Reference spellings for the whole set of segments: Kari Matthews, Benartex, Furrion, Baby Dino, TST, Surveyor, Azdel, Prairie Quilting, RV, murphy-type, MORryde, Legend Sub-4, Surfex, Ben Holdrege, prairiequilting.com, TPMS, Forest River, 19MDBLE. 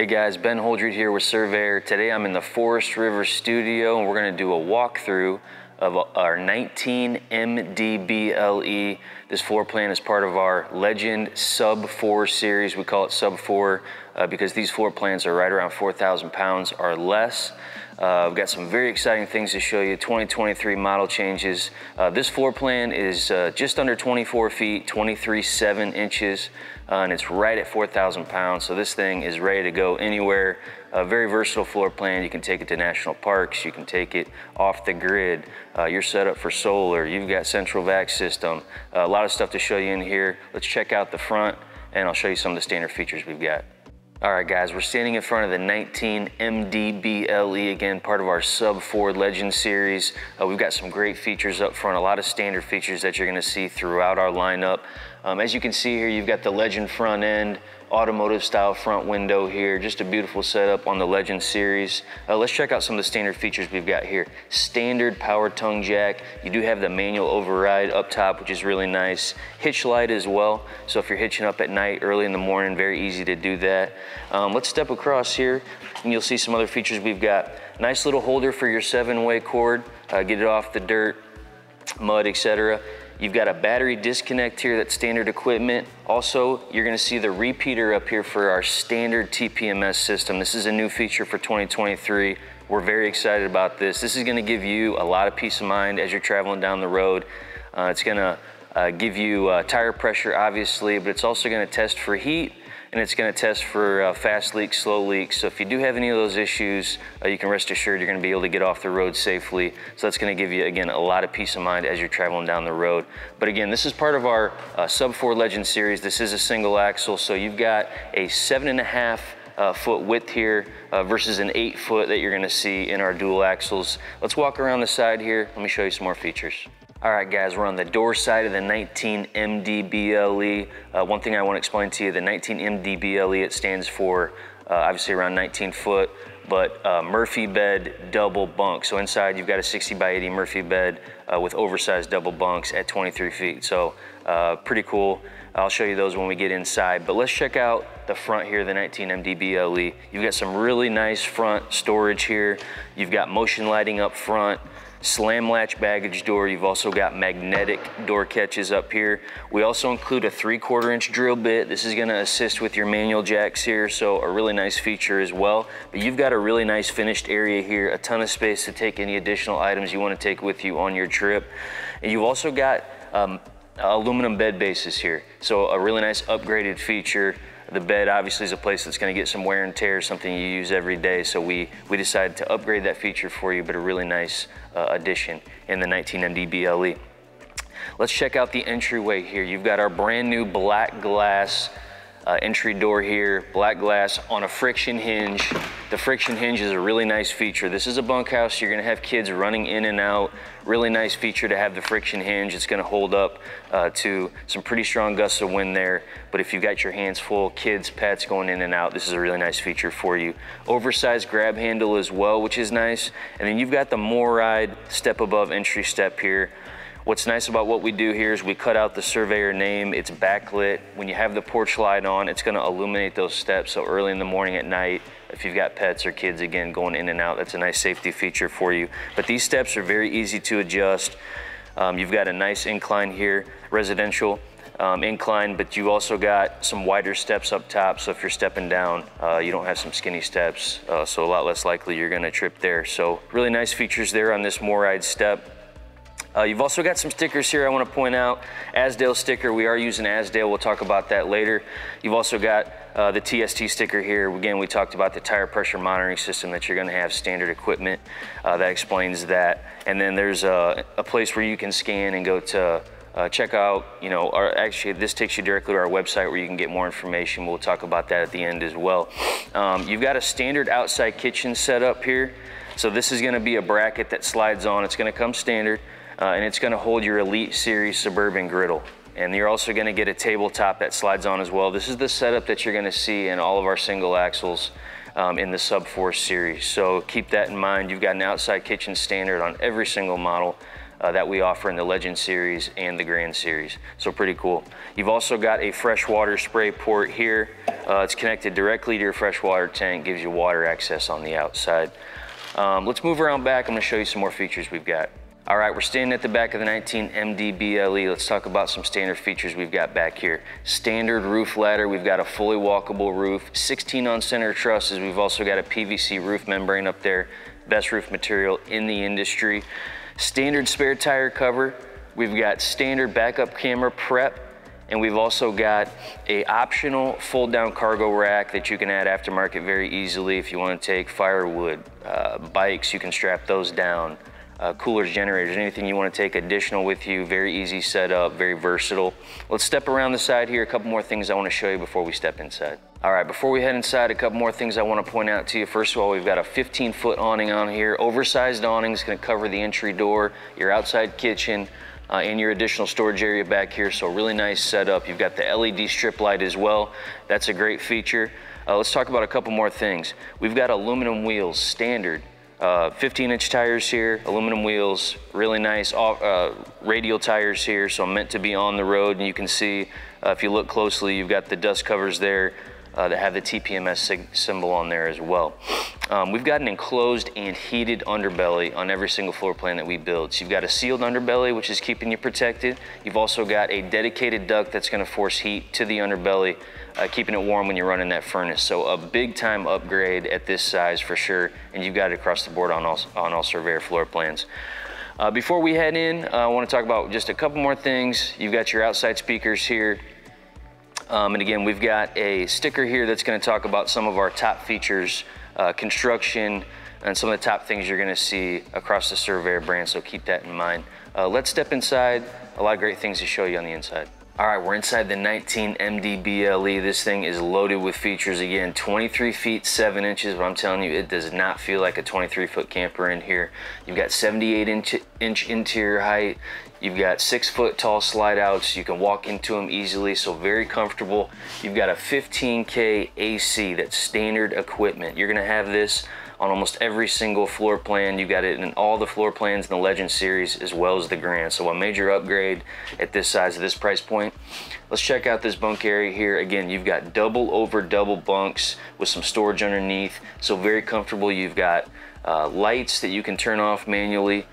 Hey guys, Ben Holdrege here with Surveyor. Today I'm in the Forest River studio and we're gonna do a walkthrough of our 19MDBLE. This floor plan is part of our Legend Sub-4 series. We call it Sub-4 because these floor plans are right around 4,000 pounds or less. I've got some very exciting things to show you, 2023 model changes. This floor plan is just under 24 feet, 23.7 inches, and it's right at 4,000 pounds. So this thing is ready to go anywhere. A very versatile floor plan. You can take it to national parks, you can take it off the grid, you're set up for solar, you've got central vac system, a lot of stuff to show you in here. Let's check out the front and I'll show you some of the standard features we've got. All right guys, we're standing in front of the 19MDBLE, again, part of our Sub-4 Legend series. We've got some great features up front, a lot of standard features that you're gonna see throughout our lineup. As you can see here, you've got the Legend front end, automotive style front window here, just a beautiful setup on the Legend series. Let's check out some of the standard features we've got here. Standard power tongue jack. You do have the manual override up top, which is really nice. Hitch light as well. So if you're hitching up at night, early in the morning, very easy to do that. Let's step across here and you'll see some other features we've got. Nice little holder for your 7-way cord, get it off the dirt, mud, etc. You've got a battery disconnect here, that's standard equipment. Also, you're gonna see the repeater up here for our standard TPMS system. This is a new feature for 2023. We're very excited about this. This is gonna give you a lot of peace of mind as you're traveling down the road. It's gonna give you tire pressure, obviously, but it's also gonna test for heat, and it's gonna test for fast leaks, slow leaks. So if you do have any of those issues, you can rest assured you're gonna be able to get off the road safely. So that's gonna give you, again, a lot of peace of mind as you're traveling down the road. But again, this is part of our Sub-4 Legend series. This is a single axle, so you've got a 7.5 foot width here versus an 8 foot that you're gonna see in our dual axles. Let's walk around the side here. Let me show you some more features. All right guys, we're on the door side of the 19MDBLE. One thing I want to explain to you, the 19MDBLE, it stands for obviously around 19 foot, but Murphy bed double bunk. So inside you've got a 60x80 Murphy bed with oversized double bunks at 23 feet. So pretty cool. I'll show you those when we get inside, but let's check out the front here, the 19MDBLE. You've got some really nice front storage here. You've got motion lighting up front, slam latch baggage door. You've also got magnetic door catches up here. We also include a 3/4 inch drill bit. This is gonna assist with your manual jacks here, so a really nice feature as well. But you've got a really nice finished area here, a ton of space to take any additional items you wanna take with you on your trip. And you've also got aluminum bed bases here. So a really nice upgraded feature. The bed obviously is a place that's gonna get some wear and tear, something you use every day. So we decided to upgrade that feature for you, but a really nice addition in the 19MDBLE. Let's check out the entryway here. You've got our brand new black glass entry door here, black glass on a friction hinge. The friction hinge is a really nice feature. This is a bunkhouse, you're gonna have kids running in and out. Really nice feature to have the friction hinge. It's gonna hold up to some pretty strong gusts of wind there, but if you've got your hands full, kids, pets going in and out, this is a really nice feature for you. Oversized grab handle as well, which is nice. And then you've got the MORryde step above entry step here. What's nice about what we do here is we cut out the Surveyor name. It's backlit. When you have the porch light on, it's gonna illuminate those steps. So early in the morning, at night, if you've got pets or kids, again, going in and out, that's a nice safety feature for you. But these steps are very easy to adjust. You've got a nice incline here, residential incline, but you've also got some wider steps up top. So if you're stepping down, you don't have some skinny steps. So a lot less likely you're gonna trip there. So really nice features there on this MORryde step. You've also got some stickers here I want to point out. Azdel sticker, we are using Azdel, we'll talk about that later. You've also got the TST sticker here. Again, we talked about the tire pressure monitoring system that you're going to have, standard equipment. That explains that. And then there's a place where you can scan and go to check out, you know, actually this takes you directly to our website where you can get more information. We'll talk about that at the end as well. You've got a standard outside kitchen set up here. So this is going to be a bracket that slides on. It's going to come standard. And it's gonna hold your Elite Series Suburban griddle. And you're also gonna get a tabletop that slides on as well. This is the setup that you're gonna see in all of our single axles in the Sub-4 series. So keep that in mind. You've got an outside kitchen standard on every single model. that we offer in the Legend Series and the Grand Series. So pretty cool. You've also got a freshwater spray port here. It's connected directly to your freshwater tank, gives you water access on the outside. Let's move around back. I'm gonna show you some more features we've got. All right, we're standing at the back of the 19MDBLE. Let's talk about some standard features we've got back here. Standard roof ladder, we've got a fully walkable roof, 16 on center trusses. We've also got a PVC roof membrane up there, best roof material in the industry. Standard spare tire cover, we've got standard backup camera prep, and we've also got a optional fold down cargo rack that you can add aftermarket very easily. If you wanna take firewood, bikes, you can strap those down. Coolers, generators, anything you want to take additional with you. Very easy setup, very versatile. Let's step around the side here. A couple more things I want to show you before we step inside. All right, before we head inside, a couple more things I want to point out to you. First of all, we've got a 15-foot awning on here. Oversized awning is going to cover the entry door, your outside kitchen, and your additional storage area back here. So really nice setup. You've got the LED strip light as well. That's a great feature. Let's talk about a couple more things. We've got aluminum wheels, standard. 15-inch tires here, aluminum wheels, really nice radial tires here, so meant to be on the road. And you can see, if you look closely, you've got the dust covers there that have the TPMS symbol on there as well. We've got an enclosed and heated underbelly on every single floor plan that we build. So you've got a sealed underbelly, which is keeping you protected. You've also got a dedicated duct that's gonna force heat to the underbelly, keeping it warm when you're running that furnace. So a big time upgrade at this size for sure. And you've got it across the board on all Surveyor floor plans. Before we head in, I wanna talk about just a couple more things. You've got your outside speakers here. And again, we've got a sticker here that's gonna talk about some of our top features, construction, and some of the top things you're gonna see across the Surveyor brand, so keep that in mind. Let's step inside. A lot of great things to show you on the inside. All right, we're inside the 19MDBLE. This thing is loaded with features. Again, 23 feet, 7 inches, but I'm telling you, it does not feel like a 23-foot camper in here. You've got 78-inch interior height. You've got 6-foot tall slide outs. You can walk into them easily, so very comfortable. You've got a 15K AC, that's standard equipment. You're gonna have this on almost every single floor plan. You got it in all the floor plans in the Legend Series as well as the Grand. So a major upgrade at this size of this price point. Let's check out this bunk area here. Again, you've got double over double bunks with some storage underneath. So very comfortable. You've got lights that you can turn off manually.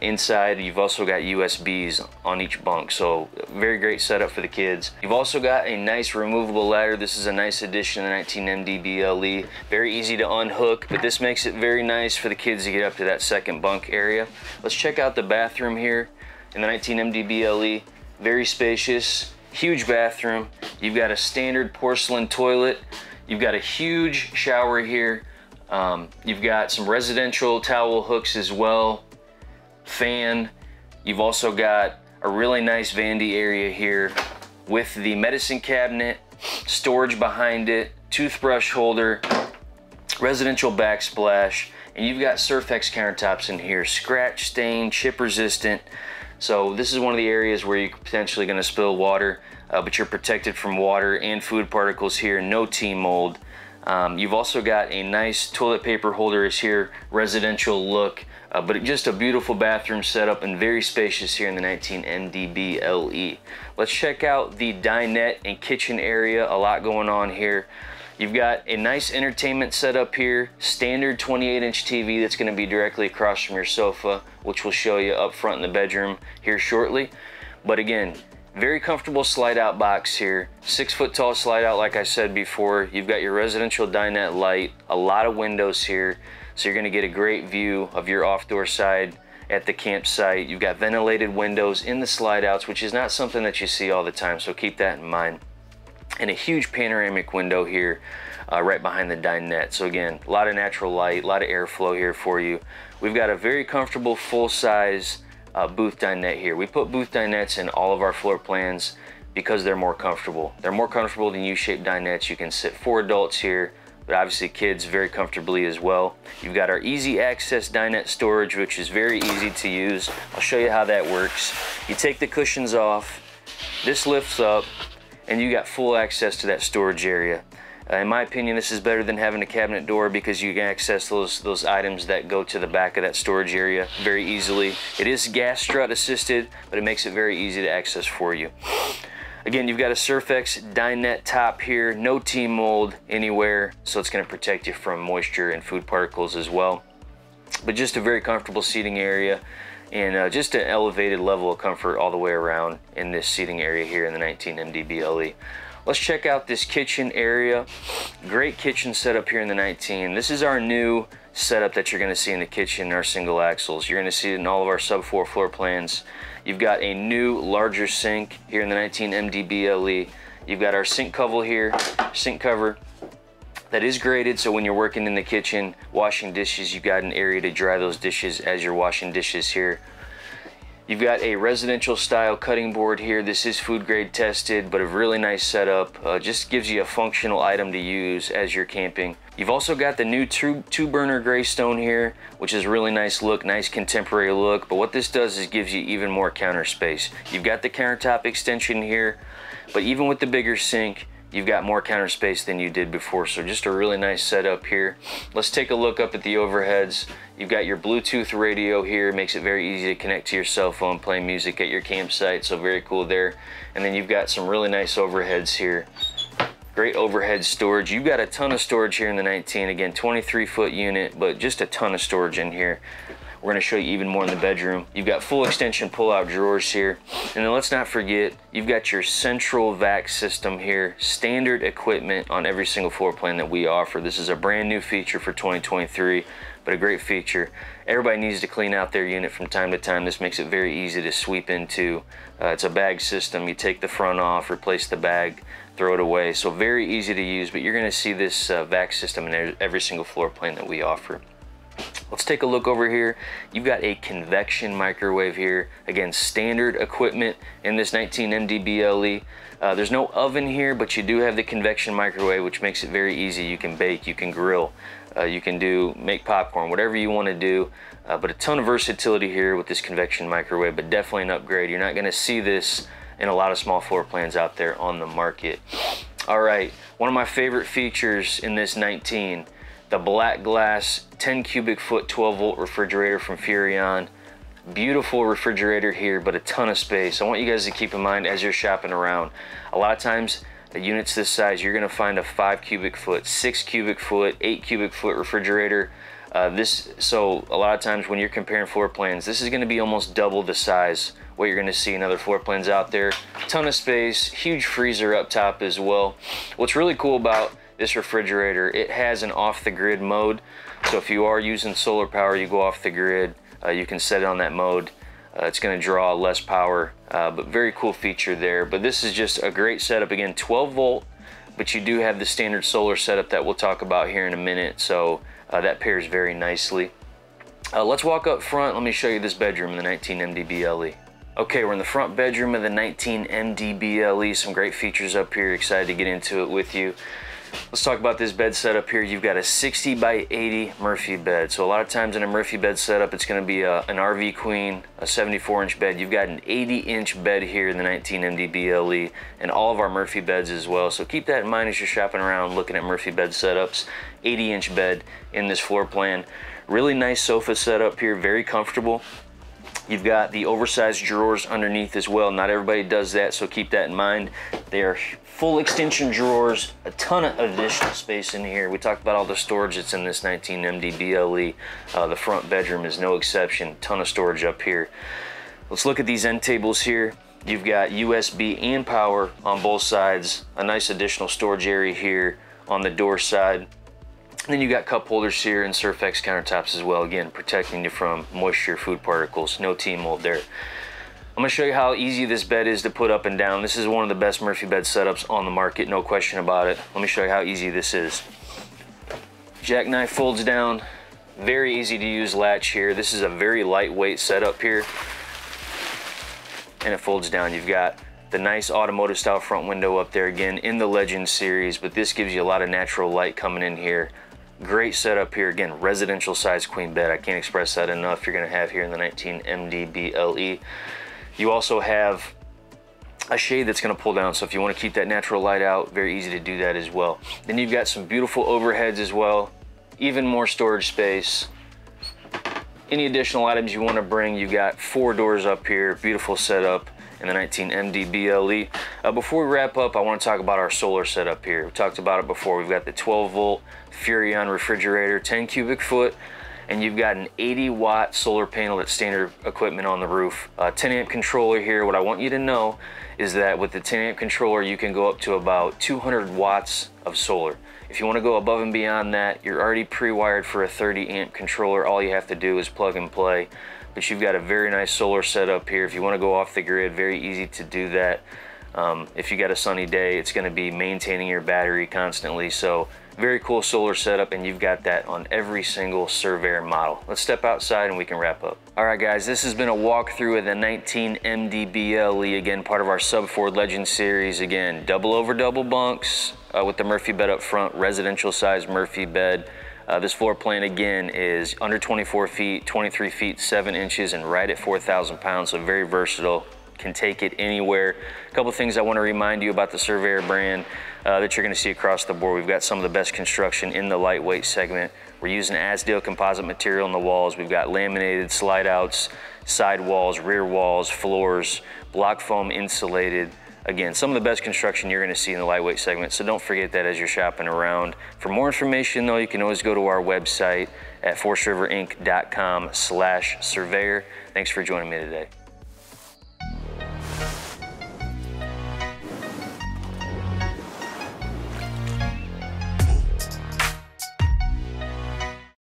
Inside, you've also got USBs on each bunk, so very great setup for the kids. You've also got a nice removable ladder. This is a nice addition to the 19MDBLE. Very easy to unhook, but this makes it very nice for the kids to get up to that second bunk area. Let's check out the bathroom here in the 19MDBLE. Very spacious, huge bathroom. You've got a standard porcelain toilet. You've got a huge shower here. You've got some residential towel hooks as well. Fan. You've also got a really nice vanity area here with the medicine cabinet, storage behind it, toothbrush holder, residential backsplash, and you've got Surfex countertops in here, scratch, stain, chip resistant. So this is one of the areas where you're potentially going to spill water, but you're protected from water and food particles here, no tea mold. You've also got a nice toilet paper holder is here, residential look, but just a beautiful bathroom setup and very spacious here in the 19MDBLE. Let's check out the dinette and kitchen area, a lot going on here. You've got a nice entertainment setup here, standard 28-inch TV that's gonna be directly across from your sofa, which we'll show you up front in the bedroom here shortly. But again, very comfortable slide out box here. 6-foot tall slide out, like I said before. You've got your residential dinette light, a lot of windows here. So you're gonna get a great view of your off-door side at the campsite. You've got ventilated windows in the slide outs, which is not something that you see all the time. So keep that in mind. And a huge panoramic window here right behind the dinette. So again, a lot of natural light, a lot of airflow here for you. We've got a very comfortable full-size booth dinette here. We put booth dinettes in all of our floor plans because they're more comfortable. They're more comfortable than U-shaped dinettes. You can sit 4 adults here, but obviously kids very comfortably as well. You've got our easy access dinette storage, which is very easy to use. I'll show you how that works. You take the cushions off, this lifts up, and you got full access to that storage area. In my opinion, this is better than having a cabinet door because you can access those items that go to the back of that storage area very easily. It is gas strut assisted, but it makes it very easy to access for you. Again, you've got a Surfex dinette top here, no T-mold anywhere, so it's gonna protect you from moisture and food particles as well. But just a very comfortable seating area and just an elevated level of comfort all the way around in this seating area here in the 19MDBLE. Let's check out this kitchen area. Great kitchen setup here in the 19. This is our new setup that you're gonna see in the kitchen, our single axles. You're gonna see it in all of our Sub-4 floor plans. You've got a new larger sink here in the 19MDBLE. You've got our sink cover here, that is graded, so when you're working in the kitchen, washing dishes, you've got an area to dry those dishes as you're washing dishes here. You've got a residential style cutting board here. This is food grade tested, but a really nice setup. Just gives you a functional item to use as you're camping. You've also got the new two burner graystone here, which is a really nice look, nice contemporary look. But what this does is gives you even more counter space. You've got the countertop extension here, but even with the bigger sink, you've got more counter space than you did before. So just a really nice setup here. Let's take a look up at the overheads. You've got your Bluetooth radio here. Makes it very easy to connect to your cell phone, play music at your campsite. So very cool there. And then you've got some really nice overheads here. Great overhead storage. You've got a ton of storage here in the 19. Again, 23-foot unit, but just a ton of storage in here. We're gonna show you even more in the bedroom. You've got full extension pull-out drawers here. And then let's not forget, you've got your central vac system here, standard equipment on every single floor plan that we offer. This is a brand new feature for 2023, but a great feature. Everybody needs to clean out their unit from time to time. This makes it very easy to sweep into. It's a bag system. You take the front off, replace the bag, throw it away. So very easy to use, but you're gonna see this vac system in every single floor plan that we offer. Let's take a look over here. You've got a convection microwave here. Again, standard equipment in this 19MDBLE. There's no oven here, but you do have the convection microwave, which makes it very easy. You can bake, you can grill, you can make popcorn, whatever you want to do. But a ton of versatility here with this convection microwave, but definitely an upgrade. You're not going to see this in a lot of small floor plans out there on the market. All right, one of my favorite features in this 19, the black glass 10 cubic foot 12 volt refrigerator from Furrion. Beautiful refrigerator here, but a ton of space. I want you guys to keep in mind as you're shopping around, a lot of times the units this size, you're gonna find a 5 cubic foot, 6 cubic foot, 8 cubic foot refrigerator. So a lot of times when you're comparing floor plans, this is gonna be almost double the size what you're gonna see in other floor plans out there. Ton of space, huge freezer up top as well. What's really cool about this refrigerator, it has an off the grid mode. So if you are using solar power, you go off the grid, you can set it on that mode. It's gonna draw less power, but very cool feature there. But this is just a great setup. Again, 12 volt, but you do have the standard solar setup that we'll talk about here in a minute. So that pairs very nicely. Let's walk up front. Let me show you this bedroom in the 19MDBLE. Okay, we're in the front bedroom of the 19MDBLE. Some great features up here. Excited to get into it with you. Let's talk about this bed setup here. You've got a 60 by 80 Murphy bed. So a lot of times in a Murphy bed setup, it's gonna be an RV queen, a 74 inch bed. You've got an 80 inch bed here in the 19MDBLE and all of our Murphy beds as well. So keep that in mind as you're shopping around, looking at Murphy bed setups, 80 inch bed in this floor plan. Really nice sofa setup here, very comfortable. You've got the oversized drawers underneath as well. Not everybody does that, so keep that in mind. They are full extension drawers, a ton of additional space in here. We talked about all the storage that's in this 19MDBLE. The front bedroom is no exception. Ton of storage up here. Let's look at these end tables here. You've got USB and power on both sides. A nice additional storage area here on the door side. And then you got cup holders here and Surfex countertops as well. Again, protecting you from moisture, food particles, no T-mold there. I'm gonna show you how easy this bed is to put up and down. This is one of the best Murphy bed setups on the market, no question about it. Let me show you how easy this is. Jackknife folds down, very easy to use latch here. This is a very lightweight setup here. And it folds down. You've got the nice automotive style front window up there, again, in the Legend series, but this gives you a lot of natural light coming in here. Great setup here, again, residential size queen bed. I can't express that enough. You're gonna have here in the 19MDBLE. You also have a shade that's going to pull down. So if you want to keep that natural light out, very easy to do that as well. Then you've got some beautiful overheads as well, even more storage space. Any additional items you want to bring, you've got four doors up here, beautiful setup in the 19MDBLE. Before we wrap up, I want to talk about our solar setup here. We talked about it before. We've got the 12-volt Furrion refrigerator, 10 cubic foot, and you've got an 80-watt solar panel that's standard equipment on the roof. 10-amp controller here. What I want you to know is that with the 10-amp controller, you can go up to about 200 watts of solar. If you want to go above and beyond that, you're already pre-wired for a 30-amp controller. All you have to do is plug and play. But you've got a very nice solar setup here. If you want to go off the grid, very easy to do that. If you got a sunny day, it's going to be maintaining your battery constantly. So very cool solar setup, and you've got that on every single Surveyor model. Let's step outside and we can wrap up. All right, guys, this has been a walkthrough of the 19MDBLE, again, part of our Sub-4 Legend series. Again, double over double bunks with the Murphy bed up front, residential size Murphy bed. This floor plan, again, is under 24 feet, 23 feet, 7 inches, and right at 4,000 pounds, so very versatile. Can take it anywhere. A couple things I want to remind you about the Surveyor brand that you're going to see across the board. We've got some of the best construction in the lightweight segment. We're using Azdel composite material in the walls. We've got laminated slide outs, side walls, rear walls, floors, block foam insulated. Again, some of the best construction you're going to see in the lightweight segment, so don't forget that as you're shopping around. For more information, though, you can always go to our website at forestriverinc.com/surveyor. Thanks for joining me today.